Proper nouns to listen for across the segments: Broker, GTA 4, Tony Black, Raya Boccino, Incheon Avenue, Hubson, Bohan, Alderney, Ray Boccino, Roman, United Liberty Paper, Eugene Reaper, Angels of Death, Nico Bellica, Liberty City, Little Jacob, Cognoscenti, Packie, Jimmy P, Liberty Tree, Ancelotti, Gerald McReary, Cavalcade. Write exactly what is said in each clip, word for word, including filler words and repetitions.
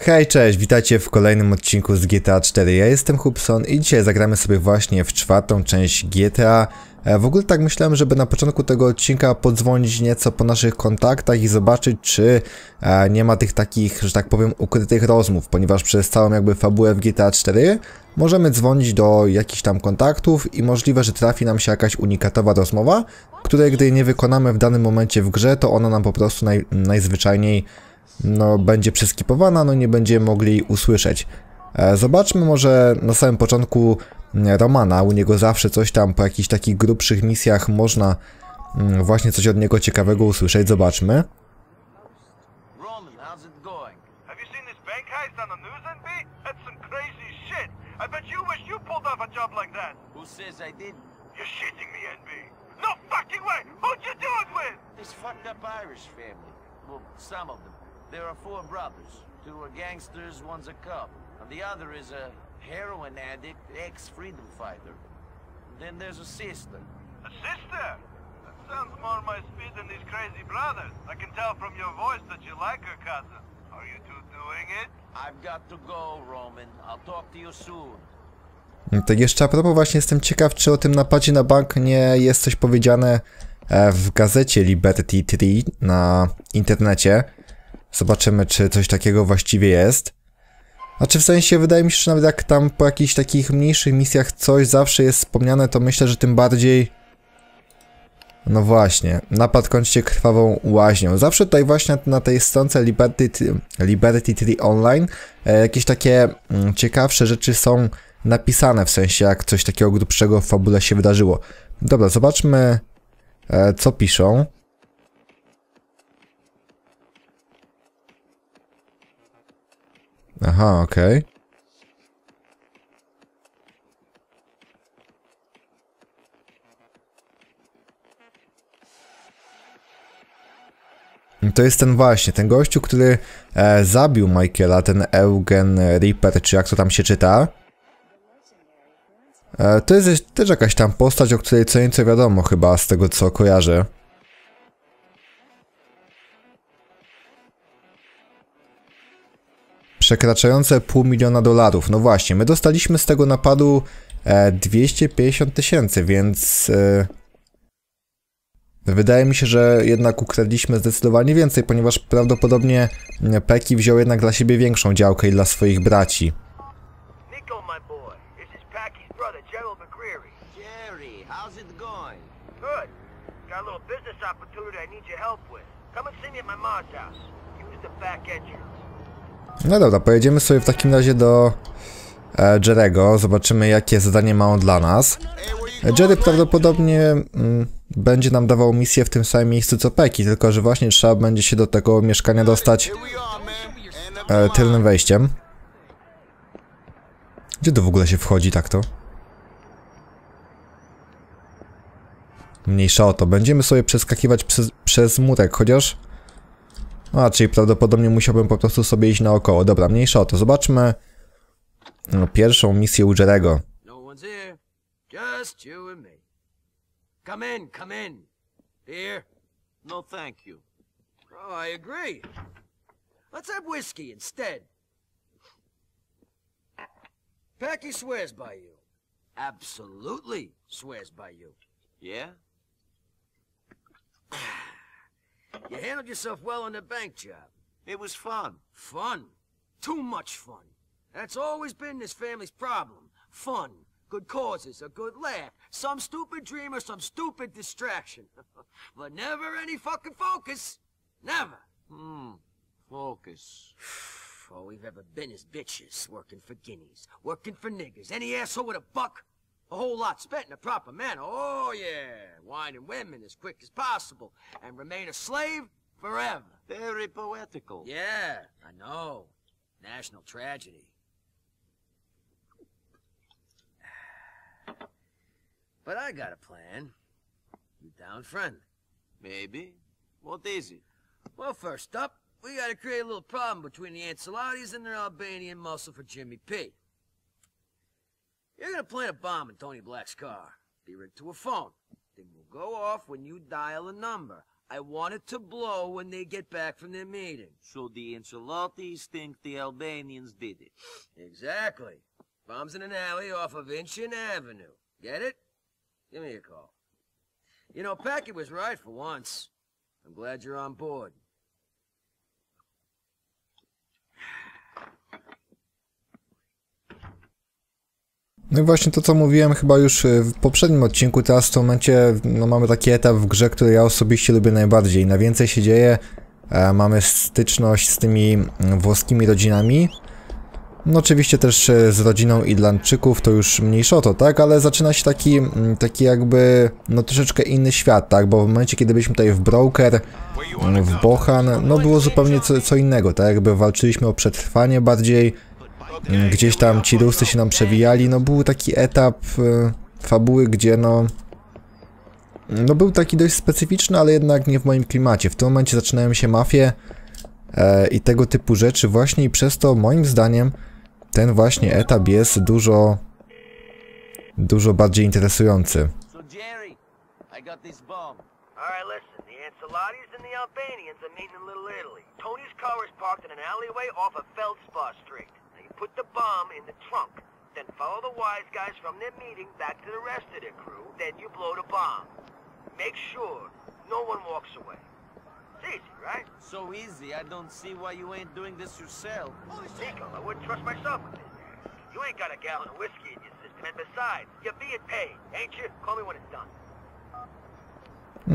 Hej, cześć, witajcie w kolejnym odcinku z G T A cztery. Ja jestem Hubson i dzisiaj zagramy sobie właśnie w czwartą część G T A. W ogóle tak myślałem, żeby na początku tego odcinka podzwonić nieco po naszych kontaktach i zobaczyć, czy nie ma tych takich, że tak powiem, ukrytych rozmów, ponieważ przez całą jakby fabułę w G T A cztery możemy dzwonić do jakichś tam kontaktów i możliwe, że trafi nam się jakaś unikatowa rozmowa, której gdy nie wykonamy w danym momencie w grze, to ona nam po prostu naj, najzwyczajniej no, będzie przeskipowana, no nie będziemy mogli jej usłyszeć. Zobaczmy może na samym początku Romana, u niego zawsze coś tam po jakichś takich grubszych misjach można właśnie coś od niego ciekawego usłyszeć, zobaczmy. There are four brothers. Two are gangsters, one's a cop, and the other is a heroin addict, ex-freedom fighter. And then there's a sister. A sister? That sounds more my speed than these crazy brothers. I can tell from your voice that you like her cousin. Are you two doing it? I've got to go, Roman. I'll talk to you soon. To jeszcze a propos, właśnie jestem ciekaw, czy o tym napadzie na bank nie jest coś powiedziane w gazecie Liberty Tree na internecie. Zobaczymy, czy coś takiego właściwie jest. Znaczy w sensie, wydaje mi się, że nawet jak tam po jakichś takich mniejszych misjach coś zawsze jest wspomniane, to myślę, że tym bardziej... No właśnie, napad kończy krwawą łaźnią. Zawsze tutaj właśnie na tej stronce Liberty, Liberty Tree Online jakieś takie ciekawsze rzeczy są napisane, w sensie jak coś takiego grubszego w fabule się wydarzyło. Dobra, zobaczmy, co piszą. Aha, okej. Okay. To jest ten właśnie, ten gościu, który e, zabił Michaela, ten Eugene Reaper, czy jak to tam się czyta. E, to jest też jakaś tam postać, o której co nieco wiadomo chyba, z tego co kojarzę. Przekraczające pół miliona dolarów. No właśnie, my dostaliśmy z tego napadu e, dwieście pięćdziesiąt tysięcy, więc e, wydaje mi się, że jednak ukradliśmy zdecydowanie więcej, ponieważ prawdopodobnie Packie wziął jednak dla siebie większą działkę i dla swoich braci. Nico, my boy. This is Packie's brother, Gerald McReary. Jerry, how's it going? Good. Got a little business opportunity I need your help with. Come and see me at my mom's house. Use the back entrance. No dobra, pojedziemy sobie w takim razie do e, Jerry'ego, zobaczymy jakie zadanie ma on dla nas. Jerry prawdopodobnie mm, będzie nam dawał misję w tym samym miejscu co Packie, tylko że właśnie trzeba będzie się do tego mieszkania dostać e, tylnym wejściem. Gdzie to w ogóle się wchodzi tak to? Mniejsza o to, będziemy sobie przeskakiwać przez, przez murek, chociaż... A, czyli prawdopodobnie musiałbym po prostu sobie iść naokoło. Dobra, mniejsza o to. Zobaczmy pierwszą misję u Jerry'ego. You handled yourself well on the bank job. It was fun. Fun? Too much fun. That's always been this family's problem. Fun. Good causes, a good laugh. Some stupid dream or some stupid distraction. But never any fucking focus. Never. Hmm. Focus. All we've ever been is bitches. Working for guineas. Working for niggas. Any asshole with a buck. A whole lot spent in a proper manner, oh yeah, wine and women as quick as possible, and remain a slave forever. Very poetical. Yeah, I know. National tragedy. But I got a plan. You down, friend? Maybe. What is it? Well, first up, we gotta create a little problem between the Ancelottis and their Albanian muscle for Jimmy P. You're gonna plant a bomb in Tony Black's car. Be rigged to a phone. Thing will go off when you dial a number. I want it to blow when they get back from their meeting. So the Ancelottis think the Albanians did it. Exactly. Bombs in an alley off of Incheon Avenue. Get it? Give me a call. You know, Packie was right for once. I'm glad you're on board. No i właśnie to, co mówiłem chyba już w poprzednim odcinku, teraz w tym momencie no, mamy taki etap w grze, który ja osobiście lubię najbardziej. Najwięcej się dzieje, e, mamy styczność z tymi włoskimi rodzinami. No oczywiście też z rodziną Irlandczyków, to już mniejsza o to, tak? Ale zaczyna się taki, taki jakby, no troszeczkę inny świat, tak? Bo w momencie, kiedy byliśmy tutaj w Broker, w Bohan, no było zupełnie co, co innego, tak? Jakby walczyliśmy o przetrwanie bardziej, gdzieś tam ci Ruscy się nam przewijali, no był taki etap y, fabuły, gdzie no... No był taki dość specyficzny, ale jednak nie w moim klimacie. W tym momencie zaczynają się mafie y, i tego typu rzeczy właśnie i przez to moim zdaniem ten właśnie etap jest dużo... dużo bardziej interesujący. Put the bomb in the trunk, then follow the wise guys from their meeting back to the rest of their crew, then you blow the bomb. Make sure no one walks away. It's easy, right? So easy, I don't see why you ain't doing this yourself. Holy Nico, I wouldn't trust myself with this. You ain't got a gallon of whiskey in your system, and besides, you're being paid, ain't you? Call me when it's done.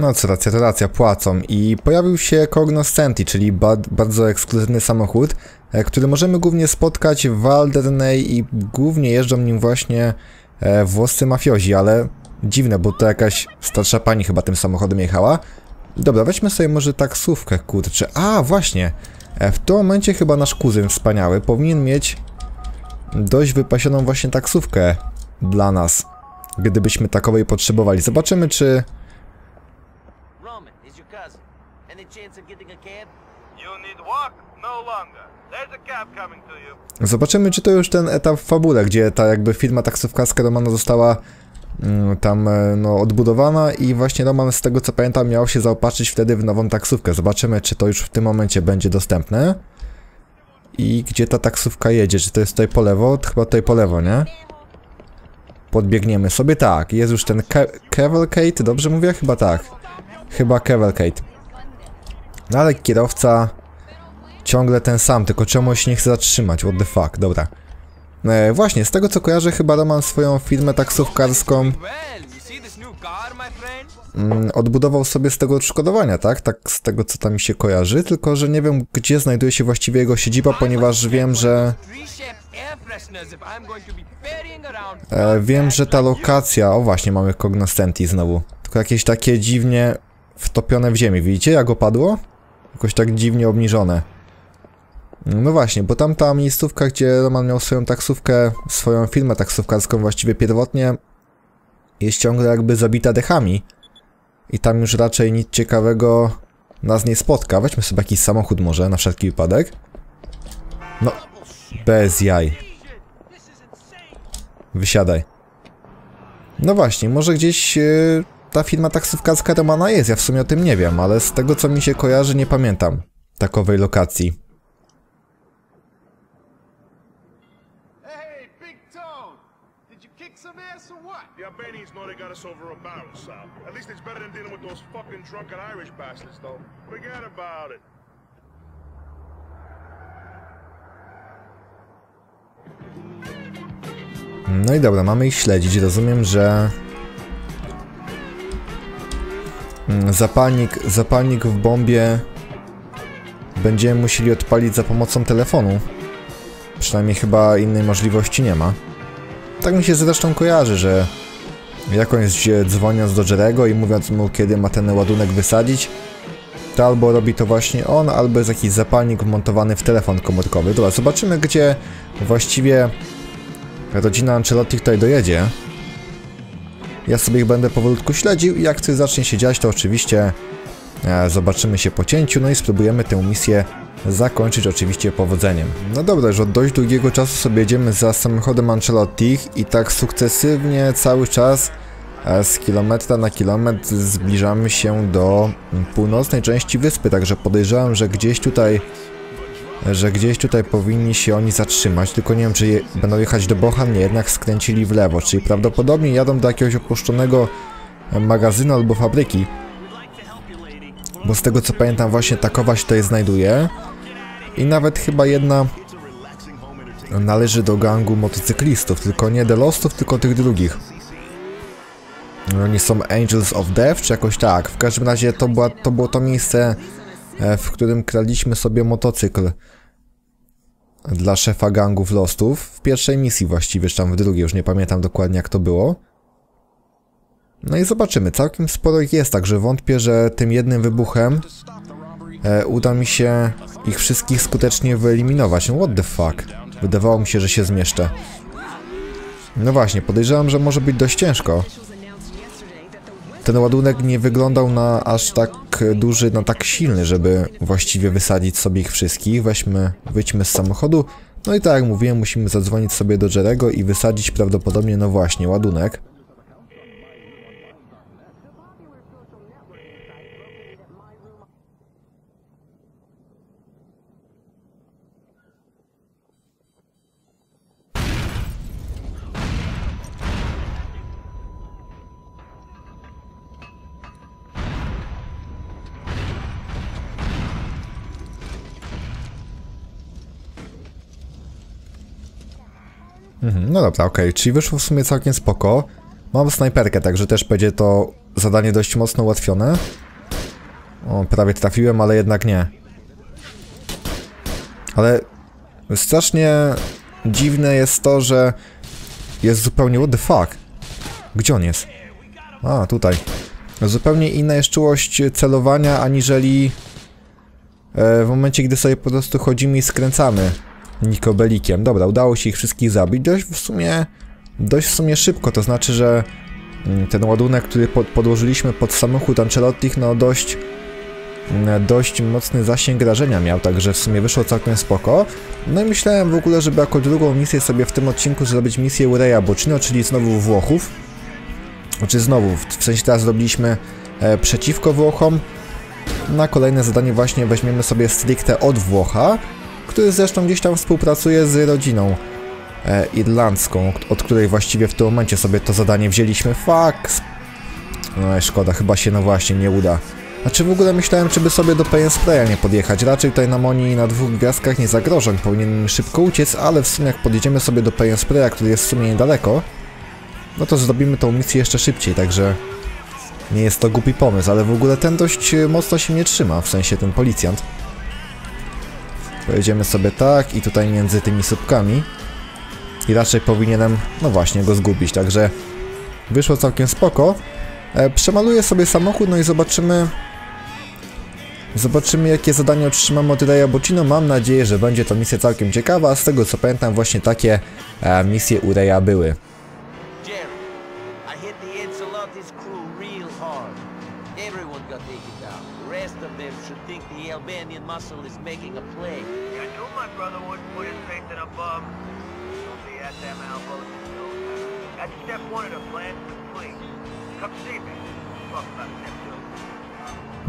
No co racja, to racja, płacą i pojawił się Cognoscenti, czyli ba bardzo ekskluzywny samochód, e, który możemy głównie spotkać w Alderney i głównie jeżdżą nim właśnie e, włoscy mafiozi, ale dziwne, bo to jakaś starsza pani chyba tym samochodem jechała. Dobra, weźmy sobie może taksówkę, kurczę, a właśnie, e, w tym momencie chyba nasz kuzyn wspaniały powinien mieć dość wypasioną właśnie taksówkę dla nas, gdybyśmy takowej potrzebowali. Zobaczymy czy... Zobaczymy, czy to już ten etap w fabule, gdzie ta jakby firma taksówkarska Romana została mm, tam no, odbudowana i właśnie Roman, z tego co pamiętam, miał się zaopatrzyć wtedy w nową taksówkę. Zobaczymy, czy to już w tym momencie będzie dostępne. I gdzie ta taksówka jedzie? Czy to jest tutaj po lewo? Chyba tutaj po lewo, nie? Podbiegniemy sobie, tak. Jest już ten Cavalcade, dobrze mówię? Chyba tak. Chyba Cavalcade. No ale kierowca ciągle ten sam, tylko czemuś nie chce zatrzymać, what the fuck, dobra. E, właśnie, z tego co kojarzę, chyba Roman swoją firmę taksówkarską mm, odbudował sobie z tego odszkodowania, tak? Tak z tego co tam mi się kojarzy, tylko że nie wiem gdzie znajduje się właściwie jego siedziba, ponieważ wiem, że... E, wiem, że ta lokacja... O właśnie, mamy Cognoscenti znowu. Tylko jakieś takie dziwnie wtopione w ziemię, widzicie jak opadło? Jakoś tak dziwnie obniżone. No właśnie, bo tamta miejscówka, gdzie Roman miał swoją taksówkę, swoją firmę taksówkarską właściwie pierwotnie, jest ciągle jakby zabita dechami. I tam już raczej nic ciekawego nas nie spotka. Weźmy sobie jakiś samochód może, na wszelki wypadek. No, bez jaj. Wysiadaj. No właśnie, może gdzieś... Yy... Ta firma taksówkarska Romana jest, ja w sumie o tym nie wiem, ale z tego co mi się kojarzy nie pamiętam takowej lokacji. No i dobra, mamy ich śledzić, rozumiem, że... Zapalnik, zapalnik w bombie będziemy musieli odpalić za pomocą telefonu. Przynajmniej chyba innej możliwości nie ma. Tak mi się zresztą kojarzy, że jakąś dzwoniąc do Jerego i mówiąc mu kiedy ma ten ładunek wysadzić, to albo robi to właśnie on, albo jest jakiś zapalnik wmontowany w telefon komórkowy. Dobra, zobaczymy gdzie właściwie rodzina Ancelotti tutaj dojedzie. Ja sobie ich będę powolutku śledził i jak coś zacznie się dziać, to oczywiście e, zobaczymy się po cięciu, no i spróbujemy tę misję zakończyć oczywiście powodzeniem. No dobra, już od dość długiego czasu sobie jedziemy za samochodem Ancelotti i tak sukcesywnie cały czas Z kilometra na kilometr zbliżamy się do północnej części wyspy, także podejrzewam, że gdzieś tutaj że gdzieś tutaj powinni się oni zatrzymać, tylko nie wiem, czy je, będą jechać do Bohan, nie, jednak skręcili w lewo, czyli prawdopodobnie jadą do jakiegoś opuszczonego magazynu albo fabryki, bo z tego co pamiętam właśnie takowa się tutaj znajduje i nawet chyba jedna należy do gangu motocyklistów, tylko nie The Lostów, tylko tych drugich. Oni są Angels of Death, czy jakoś tak. W każdym razie to, była, to było to miejsce, w którym kradliśmy sobie motocykl dla szefa gangów Lostów. W pierwszej misji właściwie, czy tam w drugiej, już nie pamiętam dokładnie jak to było. No i zobaczymy, całkiem sporo ich jest, także wątpię, że tym jednym wybuchem uda mi się ich wszystkich skutecznie wyeliminować. No what the fuck? Wydawało mi się, że się zmieszczę. No właśnie, podejrzewam, że może być dość ciężko. Ten ładunek nie wyglądał na aż tak duży, na tak silny, żeby właściwie wysadzić sobie ich wszystkich. Weźmy, wyjdźmy z samochodu. No i tak jak mówiłem, musimy zadzwonić sobie do Jerego i wysadzić prawdopodobnie, no właśnie, ładunek. No dobra, okej, okay. Czyli wyszło w sumie całkiem spoko. Mam snajperkę, także też będzie to zadanie dość mocno ułatwione. O, prawie trafiłem, ale jednak nie. Ale strasznie dziwne jest to, że jest zupełnie... What the fuck? Gdzie on jest? A, tutaj. Zupełnie inna jest czułość celowania, aniżeli w momencie, gdy sobie po prostu chodzimy i skręcamy nikobelikiem. Dobra, udało się ich wszystkich zabić. Dość w sumie, dość w sumie szybko, to znaczy, że ten ładunek, który pod, podłożyliśmy pod samochód Ancelotti, no dość, dość mocny zasięg rażenia miał, także w sumie wyszło całkiem spoko. No i myślałem w ogóle, żeby jako drugą misję sobie w tym odcinku zrobić misję u Raya Boccino, czyli znowu Włochów. Czy znowu, w sensie teraz zrobiliśmy e, przeciwko Włochom. Na kolejne zadanie właśnie weźmiemy sobie stricte od Włocha, który zresztą gdzieś tam współpracuje z rodziną e, irlandzką, od której właściwie w tym momencie sobie to zadanie wzięliśmy. Fuck! No szkoda, chyba się no właśnie nie uda. Znaczy w ogóle myślałem, czy by sobie do P N Spraya nie podjechać. Raczej tutaj nam oni na dwóch gwiazdkach nie zagrożą, powinien szybko uciec, ale w sumie jak podjedziemy sobie do P N Spraya, który jest w sumie niedaleko, no to zrobimy tą misję jeszcze szybciej, także nie jest to głupi pomysł, ale w ogóle ten dość mocno się nie trzyma, w sensie ten policjant. Pojedziemy sobie tak i tutaj między tymi słupkami i raczej powinienem, no właśnie, go zgubić, także wyszło całkiem spoko. E, przemaluję sobie samochód, no i zobaczymy, zobaczymy jakie zadanie otrzymamy od Raya Boccino. Mam nadzieję, że będzie to misja całkiem ciekawa, z tego co pamiętam właśnie takie e, misje u Raya były.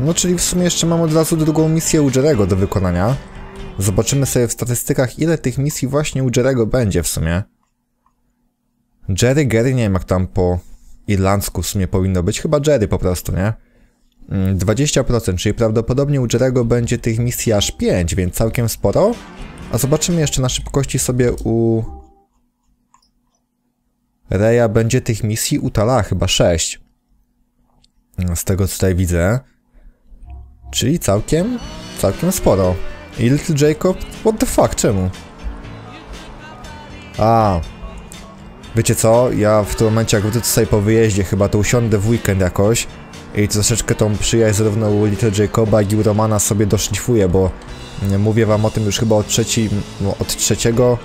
No czyli w sumie jeszcze mam od razu drugą misję u Jerego do wykonania. Zobaczymy sobie w statystykach, ile tych misji właśnie u Jerego będzie w sumie. Jerry, Gary, nie wiem jak tam po irlandzku w sumie powinno być, chyba Jerry po prostu, nie? dwadzieścia procent, czyli prawdopodobnie u Jerego będzie tych misji aż pięć, więc całkiem sporo. A zobaczymy jeszcze na szybkości sobie u Raya będzie tych misji u Tala chyba sześć. Z tego co tutaj widzę. Czyli całkiem, całkiem sporo. I Little Jacob? What the fuck? Czemu? A. Wiecie co? Ja w tym momencie jak wrócę tutaj po wyjeździe chyba to usiądę w weekend jakoś i troszeczkę tą przyjaźń zarówno u Little Jacoba jak i u Romana sobie doszlifuję, bo mówię wam o tym już chyba od, trzeci, od trzeciego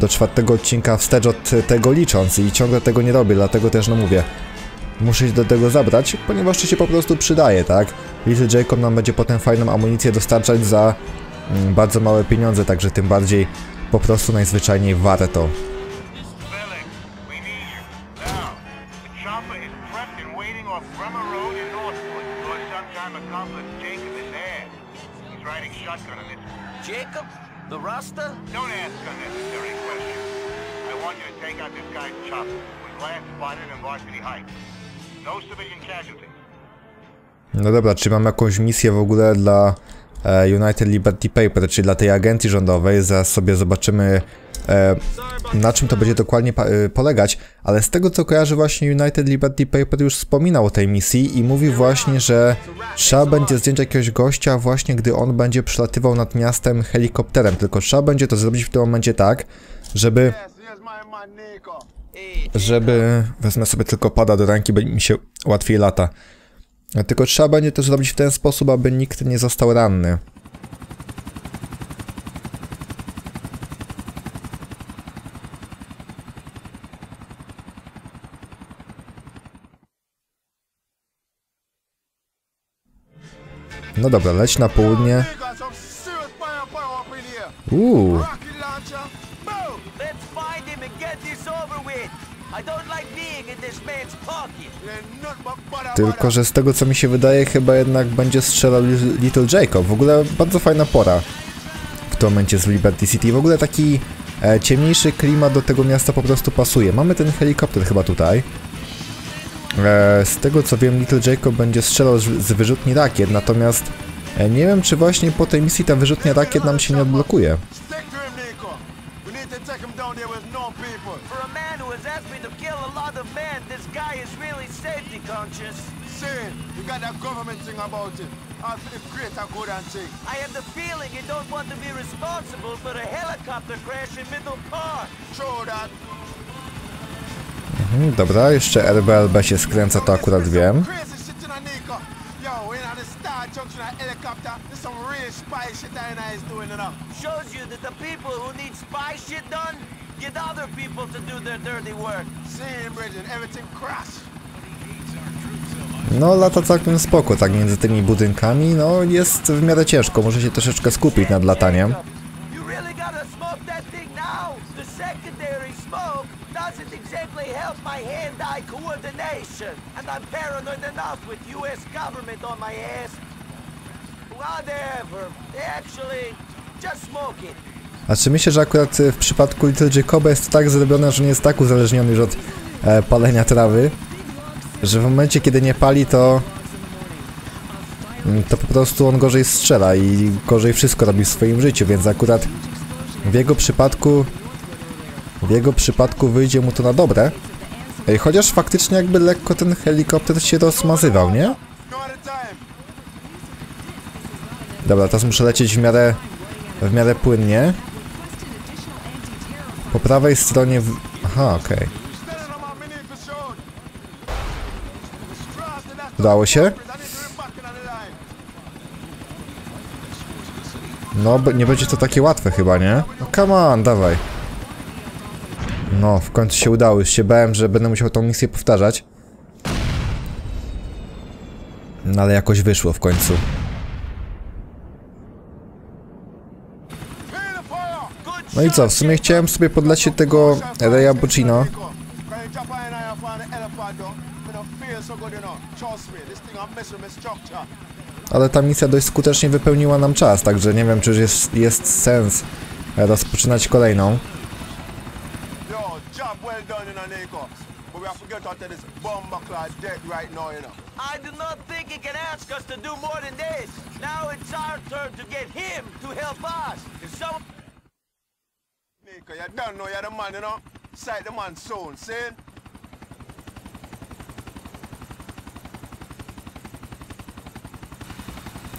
do czwartego odcinka wstecz od tego licząc i ciągle tego nie robię, dlatego też no mówię. Muszę się do tego zabrać, ponieważ to się po prostu przydaje, tak? Little Jacob nam będzie potem fajną amunicję dostarczać za mm, bardzo małe pieniądze, także tym bardziej po prostu najzwyczajniej warto. Jacob? The Rasta? Don't ask unnecessary questions. I want you to take out this guy Chopper. Was last spotted in Varsity Heights. No civilian casualties. No dobra, czy mam jakąś misję w ogóle dla United Liberty Paper, czyli dla tej agencji rządowej? Zaraz sobie zobaczymy, na czym to będzie dokładnie polegać, ale z tego co kojarzę, właśnie United Liberty Paper już wspominał o tej misji i mówił właśnie, że trzeba będzie zdjąć jakiegoś gościa właśnie gdy on będzie przelatywał nad miastem helikopterem, tylko trzeba będzie to zrobić w tym momencie tak, żeby... żeby... wezmę sobie tylko pada do ręki, by mi się łatwiej lata. Tylko trzeba będzie to zrobić w ten sposób, aby nikt nie został ranny. No dobra, leć na południe. Uuu. Tylko że z tego co mi się wydaje, chyba jednak będzie strzelał Little Jacob. W ogóle bardzo fajna pora w tym momencie z Liberty City. W ogóle taki e, ciemniejszy klimat do tego miasta po prostu pasuje. Mamy ten helikopter chyba tutaj. E, z tego co wiem, Little Jacob będzie strzelał z, z wyrzutni rakiet, natomiast e, nie wiem czy właśnie po tej misji ta wyrzutnia rakiet nam się nie odblokuje. Mhm, dobra, jeszcze R B L B się skręca, to akurat wiem. No, lata całkiem spoko, tak między tymi budynkami, no jest w miarę ciężko, może się troszeczkę skupić nad lataniem. A czy myślę, że akurat w przypadku Little Jacoba jest to tak zrobione, że nie jest tak uzależniony już od e, palenia trawy? Że w momencie kiedy nie pali, to to po prostu on gorzej strzela i gorzej wszystko robi w swoim życiu, więc akurat w jego przypadku w jego przypadku wyjdzie mu to na dobre, chociaż faktycznie jakby lekko ten helikopter się rozmazywał, nie? Dobra, teraz muszę lecieć w miarę w miarę płynnie po prawej stronie w... aha, okej, okay. Udało się? No, nie będzie to takie łatwe chyba, nie? No come on, dawaj. No, w końcu się udało. Już się bałem, że będę musiał tą misję powtarzać. No, ale jakoś wyszło w końcu. No i co? W sumie chciałem sobie podlecieć tego Raya Boccino. Ale ta misja dość skutecznie wypełniła nam czas, także nie wiem czy już jest, jest sens rozpoczynać kolejną.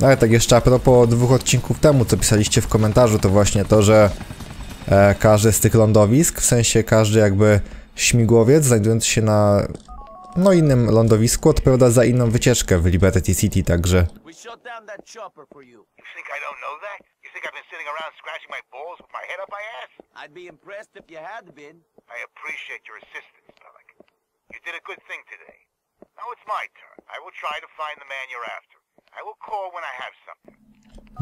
Ale tak jeszcze a propos dwóch odcinków temu, co pisaliście w komentarzu, to właśnie to, że e, każdy z tych lądowisk, w sensie każdy jakby śmigłowiec znajdujący się na no innym lądowisku odpowiada za inną wycieczkę w Liberty City, także...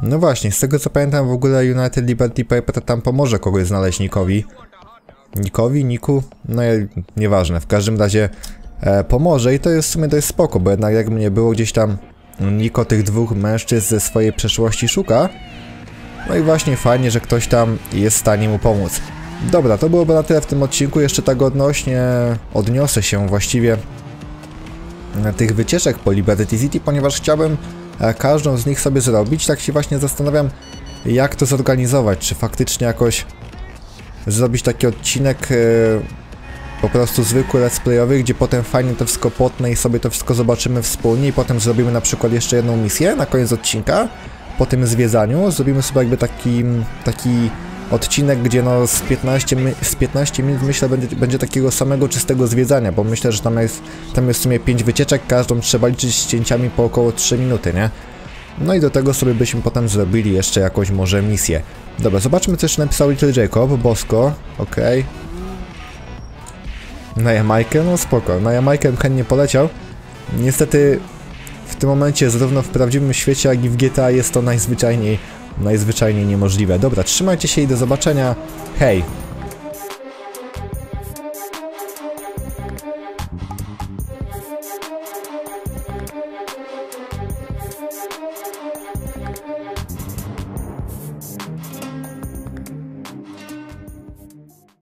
No właśnie, z tego co pamiętam w ogóle United Liberty Paper tam pomoże kogoś znaleźć Nikowi. Nikowi, Niku? No nieważne, w każdym razie e, pomoże i to jest w sumie dość spoko, bo jednak jakby nie było gdzieś tam Niko tych dwóch mężczyzn ze swojej przeszłości szuka. No i właśnie fajnie, że ktoś tam jest w stanie mu pomóc. Dobra, to byłoby na tyle w tym odcinku. Jeszcze tak odnośnie odniosę się właściwie tych wycieczek po Liberty City, ponieważ chciałbym każdą z nich sobie zrobić. Tak się właśnie zastanawiam, jak to zorganizować, czy faktycznie jakoś zrobić taki odcinek yy, po prostu zwykły let's playowy, gdzie potem fajnie to wszystko potnę i sobie to wszystko zobaczymy wspólnie i potem zrobimy na przykład jeszcze jedną misję na koniec odcinka, po tym zwiedzaniu zrobimy sobie jakby taki, taki odcinek, gdzie no z piętnaście, mi z piętnaście minut myślę będzie, będzie takiego samego czystego zwiedzania, bo myślę, że tam jest, tam jest w sumie pięć wycieczek, każdą trzeba liczyć z cięciami po około trzy minuty, nie? No i do tego sobie byśmy potem zrobili jeszcze jakąś może misję. Dobra, zobaczmy co jeszcze napisał Little Jacob, Bosko, okej. Okay. Na Jamajkę? No spoko, na Jamajkę bym chętnie poleciał. Niestety w tym momencie zarówno w prawdziwym świecie jak i w G T A jest to najzwyczajniej, najzwyczajniej niemożliwe. Dobra, trzymajcie się i do zobaczenia, hej!